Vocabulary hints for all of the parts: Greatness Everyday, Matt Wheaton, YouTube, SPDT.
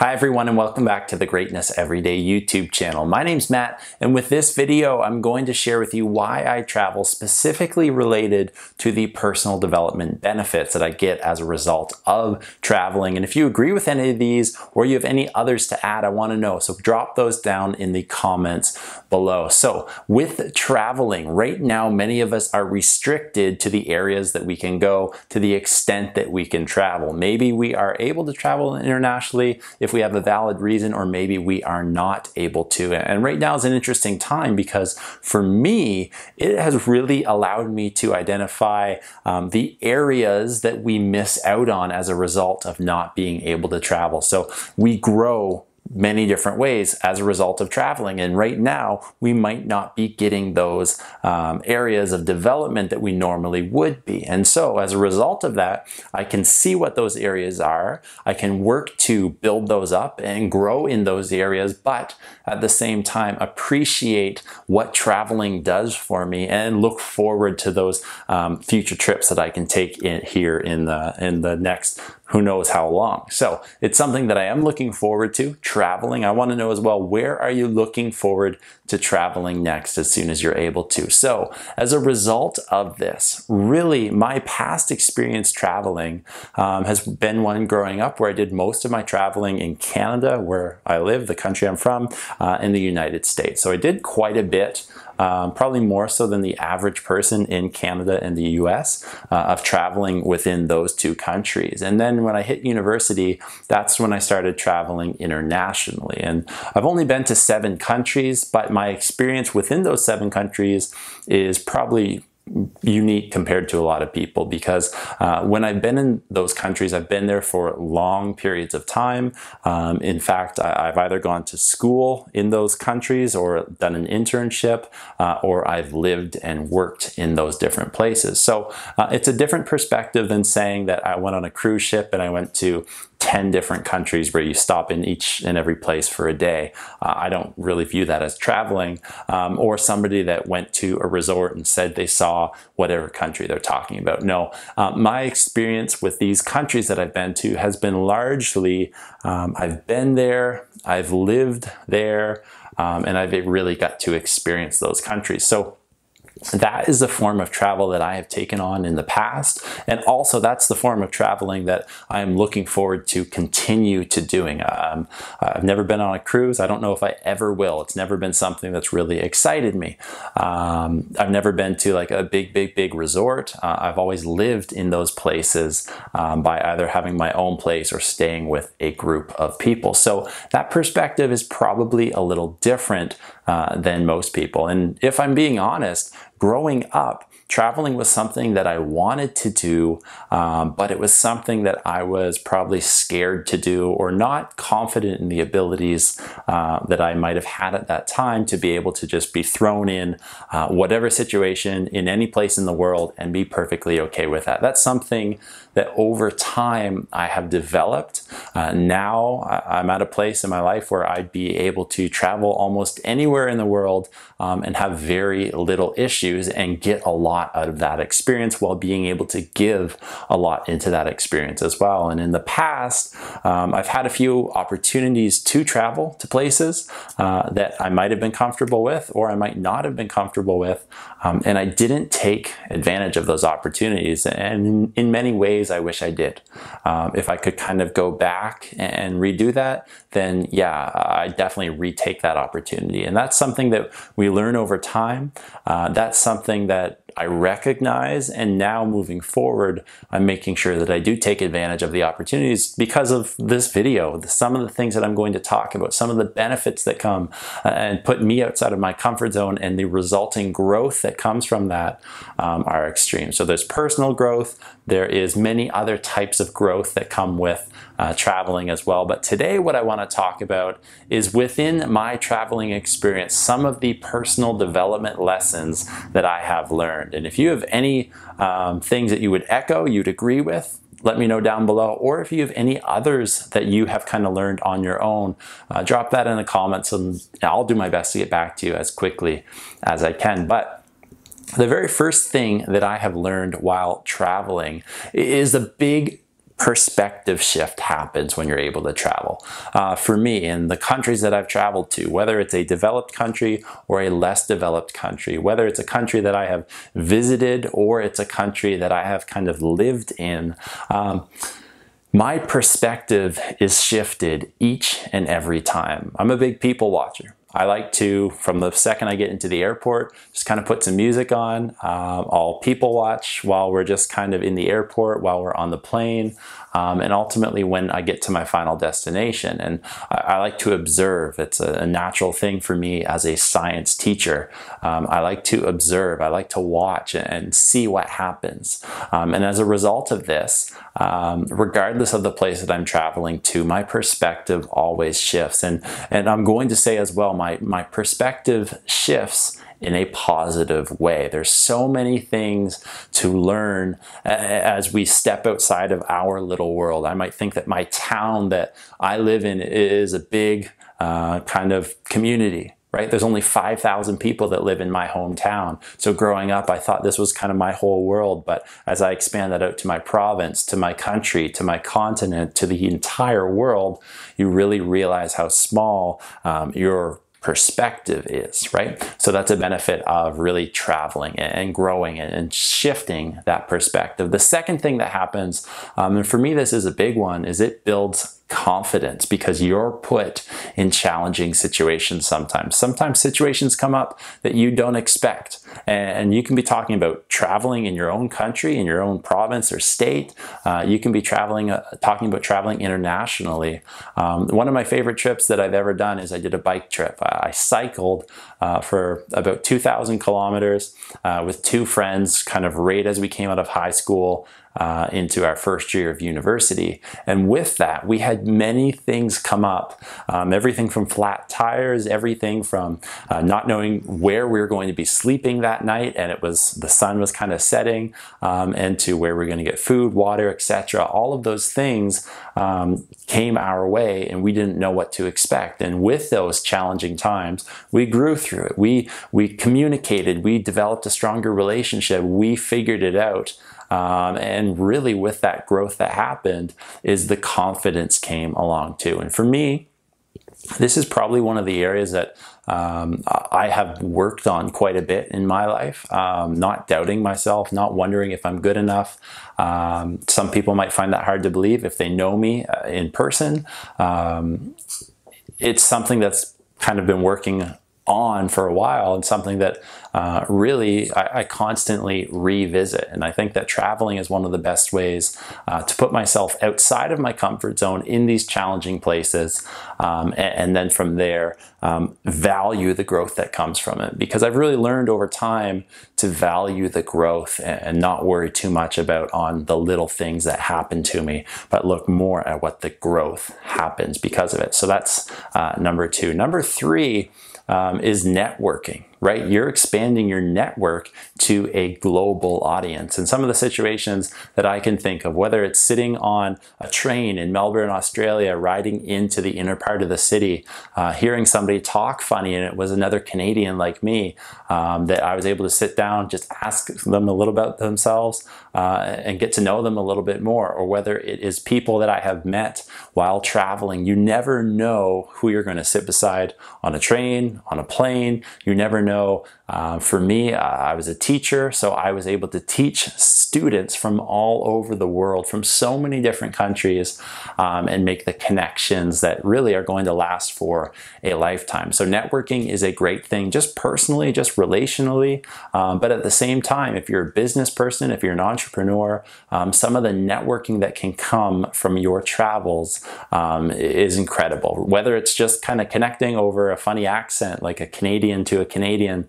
Hi everyone, and welcome back to the Greatness Everyday YouTube channel. My name's Matt, and with this video I'm going to share with you why I travel, specifically related to the personal development benefits that I get as a result of traveling. And if you agree with any of these or you have any others to add, I want to know, so drop those down in the comments below. So with traveling, right now many of us are restricted to the areas that we can go, to the extent that we can travel. Maybe we are able to travel internationally if we have a valid reason, or maybe we are not able to. And right now is an interesting time because for me, it has really allowed me to identify the areas that we miss out on as a result of not being able to travel. So we grow many different ways as a result of traveling. And right now, we might not be getting those areas of development that we normally would be. And so as a result of that, I can see what those areas are. I can work to build those up and grow in those areas, but at the same time, appreciate what traveling does for me and look forward to those future trips that I can take in here in the next who knows how long. So it's something that I am looking forward to, traveling. I want to know as well, where are you looking forward to traveling next as soon as you're able to? So as a result of this, really my past experience traveling has been one growing up where I did most of my traveling in Canada, where I live, the country I'm from, in the United States. So I did quite a bit, probably more so than the average person in Canada and the US, of traveling within those two countries. And then when I hit university, that's when I started traveling internationally. And I've only been to 7 countries, but my experience within those 7 countries is probably unique compared to a lot of people, because when I've been in those countries, I've been there for long periods of time. In fact, I've either gone to school in those countries or done an internship, or I've lived and worked in those different places. So it's a different perspective than saying that I went on a cruise ship and I went to 10 different countries where you stop in each and every place for a day. I don't really view that as traveling, or somebody that went to a resort and said they saw whatever country they're talking about. No, my experience with these countries that I've been to has been largely, I've been there, I've lived there, and I've really got to experience those countries. So that is a form of travel that I have taken on in the past, and also that's the form of traveling that I'm looking forward to continue to doing. I've never been on a cruise. I don't know if I ever will. It's never been something that's really excited me. I've never been to like a big resort. I've always lived in those places by either having my own place or staying with a group of people. So that perspective is probably a little different than most people. And if I'm being honest, growing up, traveling was something that I wanted to do, but it was something that I was probably scared to do or not confident in the abilities that I might have had at that time to be able to just be thrown in whatever situation in any place in the world and be perfectly okay with that. That's something that over time I have developed. Now I'm at a place in my life where I'd be able to travel almost anywhere in the world and have very little issues and get a lot out of that experience while being able to give a lot into that experience as well. And in the past, I've had a few opportunities to travel to places that I might have been comfortable with or I might not have been comfortable with, and I didn't take advantage of those opportunities. And in many ways, I wish I did. If I could kind of go back and redo that, then yeah, I definitely retake that opportunity. And that's something that we learn over time. That's something that I recognize, and now moving forward, I'm making sure that I do take advantage of the opportunities because of this video, some of the things that I'm going to talk about, some of the benefits that come and put me outside of my comfort zone, and the resulting growth that comes from that are extreme. So there's personal growth, there is many other types of growth that come with traveling as well. But today what I want to talk about is within my traveling experience, some of the personal development lessons that I have learned. And if you have any things that you would echo, you'd agree with, let me know down below. Or if you have any others that you have kind of learned on your own, drop that in the comments and I'll do my best to get back to you as quickly as I can. But the very first thing that I have learned while traveling is the big perspective shift happens when you're able to travel. For me, in the countries that I've traveled to, whether it's a developed country or a less developed country, whether it's a country that I have visited or it's a country that I have kind of lived in, my perspective is shifted each and every time. I'm a big people watcher. I like to, from the second I get into the airport, just kind of put some music on. I'll people watch while we're just kind of in the airport, while we're on the plane, and ultimately when I get to my final destination. And I like to observe. It's a natural thing for me as a science teacher. I like to observe. I like to watch and see what happens. And as a result of this, regardless of the place that I'm traveling to, my perspective always shifts. And I'm going to say as well, my perspective shifts in a positive way. There's so many things to learn as we step outside of our little world. I might think that my town that I live in is a big kind of community, right? There's only 5,000 people that live in my hometown. So growing up, I thought this was kind of my whole world. But as I expand that out to my province, to my country, to my continent, to the entire world, you really realize how small your perspective is, right? So that's a benefit of really traveling and growing and shifting that perspective. The second thing that happens, and for me this is a big one, is it builds confidence, because you're put in challenging situations sometimes. Sometimes situations come up that you don't expect, and you can be talking about traveling in your own country, in your own province or state. You can be traveling, talking about traveling internationally. One of my favorite trips that I've ever done is I did a bike trip. I cycled for about 2,000 kilometers with two friends kind of right as we came out of high school into our first year of university. And with that, we had many things come up, everything from flat tires, everything from not knowing where we were going to be sleeping that night, and it was the sun was kind of setting, and to where we're going to get food, water, etc. All of those things came our way, and we didn't know what to expect. And with those challenging times, we grew through it. We communicated, we developed a stronger relationship, we figured it out. And really with that growth that happened is the confidence came along too. And for me, this is probably one of the areas that I have worked on quite a bit in my life, not doubting myself, not wondering if I'm good enough. Some people might find that hard to believe if they know me in person. It's something that's kind of been working on for a while, and something that really I constantly revisit. And I think that traveling is one of the best ways to put myself outside of my comfort zone in these challenging places, and then from there value the growth that comes from it, because I've really learned over time to value the growth and not worry too much about on the little things that happen to me, but look more at what the growth happens because of it. So that's number two. Number three is networking, right? You're expanding your network to a global audience. And some of the situations that I can think of, whether it's sitting on a train in Melbourne, Australia, riding into the inner part of the city, hearing somebody talk funny, and it was another Canadian like me, that I was able to sit down, just ask them a little about themselves and get to know them a little bit more. Or whether it is people that I have met while traveling. You never know who you're going to sit beside on a train, on a plane. You never know. For me, I was a teacher, so I was able to teach students from all over the world, from so many different countries, and make the connections that really are going to last for a lifetime. So networking is a great thing, just personally, just relationally, but at the same time, if you're a business person, if you're an entrepreneur, some of the networking that can come from your travels is incredible. Whether it's just kind of connecting over a funny accent, like a Canadian to a Canadian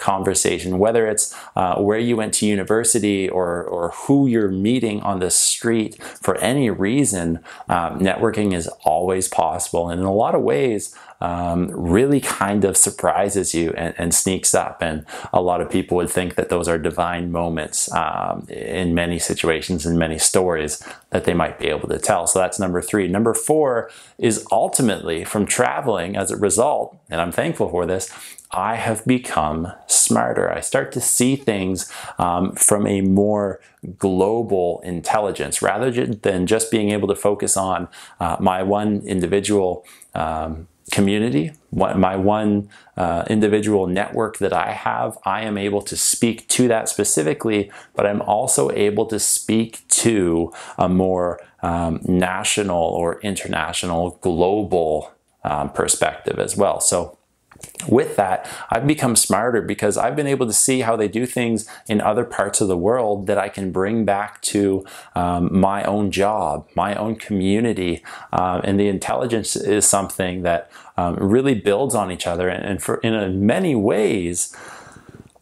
conversation, whether it's where you went to university or who you're meeting on the street, for any reason, networking is always possible. And in a lot of ways, really kind of surprises you and sneaks up. And a lot of people would think that those are divine moments in many situations and many stories that they might be able to tell. So that's number three. Number four is ultimately from traveling as a result, and I'm thankful for this, I have become smarter. I start to see things from a more global intelligence rather than just being able to focus on my one individual community, my one individual network that I have. I am able to speak to that specifically, but I'm also able to speak to a more national or international global perspective as well. So with that, I've become smarter because I've been able to see how they do things in other parts of the world that I can bring back to my own job, my own community. And the intelligence is something that really builds on each other. And in many ways,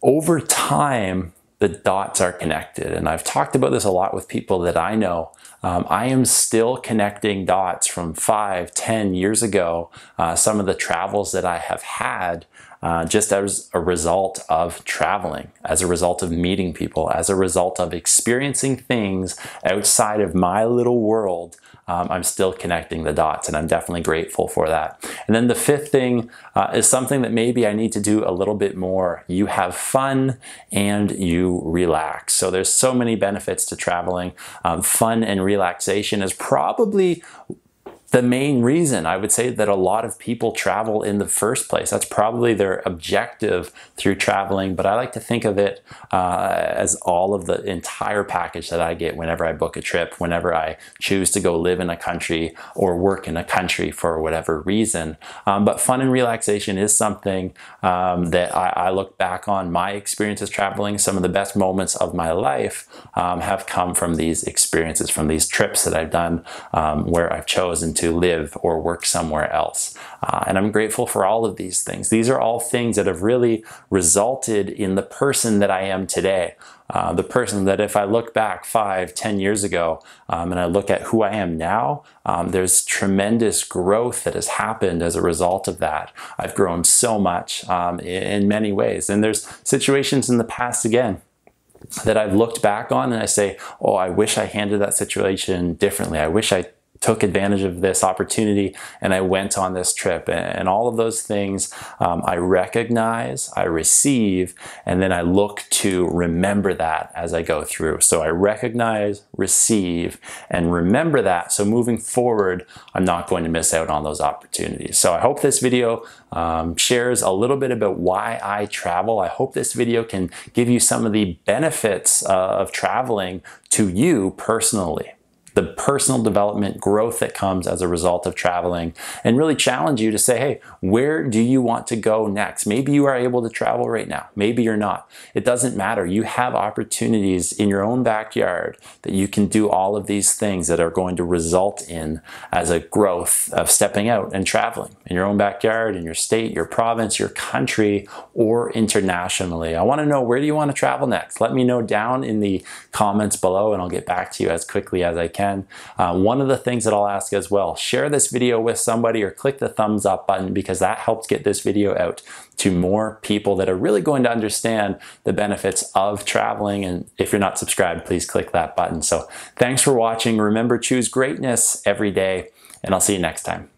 over time, the dots are connected. And I've talked about this a lot with people that I know. I am still connecting dots from 5, 10 years ago, some of the travels that I have had just as a result of traveling, as a result of meeting people, as a result of experiencing things outside of my little world. I'm still connecting the dots, and I'm definitely grateful for that. And then the fifth thing is something that maybe I need to do a little bit more. You have fun and you relax. So there's so many benefits to traveling. Fun and relaxation is probably the main reason I would say that a lot of people travel in the first place. That's probably their objective through traveling, but I like to think of it as all of the entire package that I get whenever I book a trip, whenever I choose to go live in a country or work in a country for whatever reason. But fun and relaxation is something that I look back on my experiences traveling. Some of the best moments of my life have come from these experiences, from these trips that I've done where I've chosen to live or work somewhere else. And I'm grateful for all of these things. These are all things that have really resulted in the person that I am today. The person that if I look back 5, 10 years ago and I look at who I am now, there's tremendous growth that has happened as a result of that. I've grown so much in many ways. And there's situations in the past again that I've looked back on and I say, oh, I wish I handled that situation differently. I wish I took advantage of this opportunity and I went on this trip, and all of those things I recognize, I receive, and then I look to remember that as I go through. So I recognize, receive, and remember that. So moving forward, I'm not going to miss out on those opportunities. So I hope this video shares a little bit about why I travel. I hope this video can give you some of the benefits of traveling to you personally, the personal development growth that comes as a result of traveling, and really challenge you to say, hey, where do you want to go next? Maybe you are able to travel right now. Maybe you're not. It doesn't matter. You have opportunities in your own backyard that you can do all of these things that are going to result in as a growth of stepping out and traveling in your own backyard, in your state, your province, your country, or internationally. I want to know, where do you want to travel next? Let me know down in the comments below and I'll get back to you as quickly as I can. One of the things that I'll ask as well, share this video with somebody or click the thumbs up button, because that helps get this video out to more people that are really going to understand the benefits of traveling. And if you're not subscribed, please click that button. So thanks for watching. Remember, choose greatness every day, and I'll see you next time.